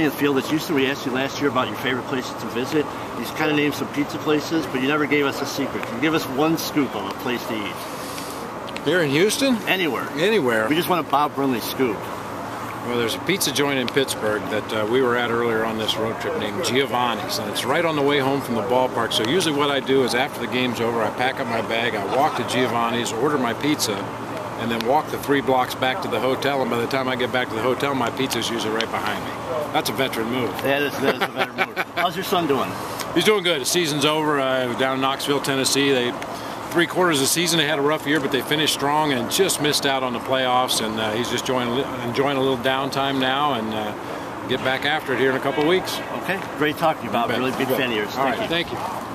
family in the field that's Houston. We asked you last year about your favorite places to visit. You kind of named some pizza places, but you never gave us a secret. Can you give us one scoop on a place to eat? Here in Houston? Anywhere. Anywhere. We just want a Bob Brenly scoop. Well, there's a pizza joint in Pittsburgh that we were at earlier on this road trip named Giovanni's, and it's right on the way home from the ballpark. So usually what I do is after the game's over, I pack up my bag, I walk to Giovanni's, order my pizza, and then walk the 3 blocks back to the hotel, and by the time I get back to the hotel, my pizza's usually right behind me. That's a veteran move. Yeah, that is a veteran move. How's your son doing? He's doing good. The season's over. Down in Knoxville, Tennessee, they... 3 quarters of the season, they had a rough year, but they finished strong and just missed out on the playoffs. And he's just enjoying a little downtime now, and get back after it here in a couple of weeks. Okay, great talking to you, Bob. Really big fan of yours. All right, thank you.